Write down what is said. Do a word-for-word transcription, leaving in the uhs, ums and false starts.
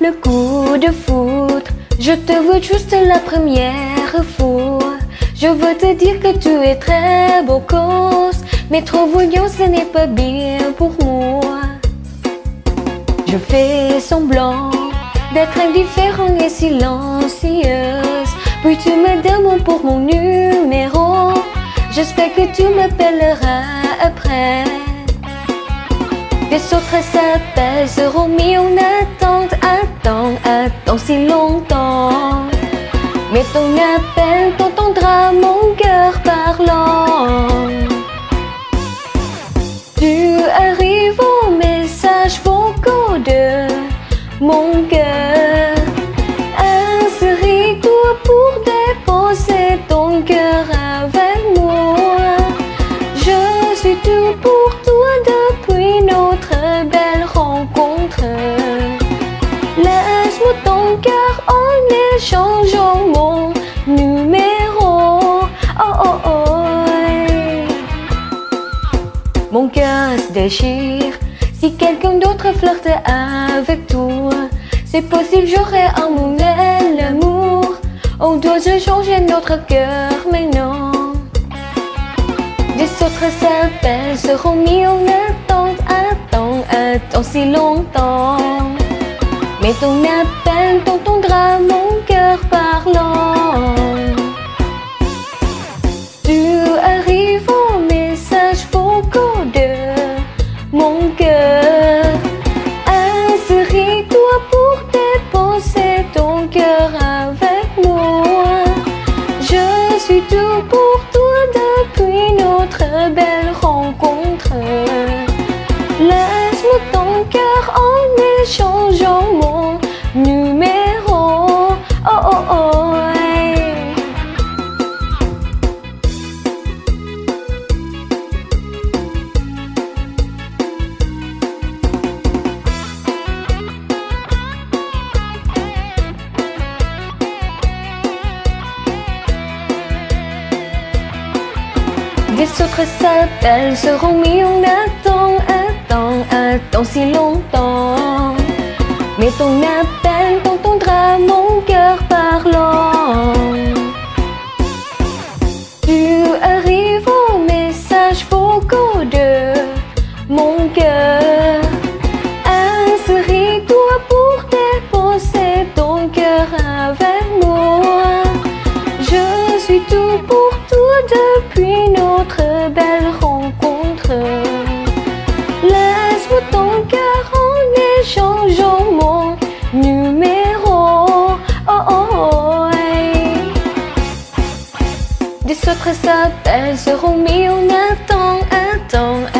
Le coup de foudre, je te veux juste la première fois. Je veux te dire que tu es très beau gosse, mais trop voyant ce n'est pas bien pour moi. Je fais semblant d'être indifférent et silencieuse, puis tu me demandes pour mon numéro. J'espère que tu m'appelleras après. Les autres s'apaiseront, mais on attend, attend, attend si longtemps. Mais ton appel t'entendra mon cœur parlant. Tu arrives au message vocaux de mon cœur. Un serré coup pour déposer ton cœur avec moi. Je suis tout pour toi depuis notre belle rencontre. Laisse-moi ton cœur en échangeant mon numéro. Oh oh oh. Mon cœur se déchire si quelqu'un d'autre flirte avec toi. C'est possible, j'aurai un nouvel amour. On doit se changer notre cœur maintenant. Des autres s'appellent, seront mis en attente. Attends si longtemps, mais ton appel t'entendra mon cœur parlant. Tu arrives au message vocaux de mon cœur. Inscris-toi pour déposer ton cœur avec moi. Je suis tout pour toi depuis notre belle rencontre. Laisse-moi ton cœur en échangeant mon numéro. Oh oh oh. Des autres s'appellent, seront mis en attente. Attends, attends si longtemps, mais ton appel t'entendra mon cœur parlant. Tu arrives au message vocaux de mon cœur. Inscris-toi pour déposer ton cœur avec moi. Je suis tout pour toi depuis notre belle rencontre. Laisse-moi ton cœur en échangeant mon numéro. Oh oh oh. Des autres appels seront mis en attente, attends,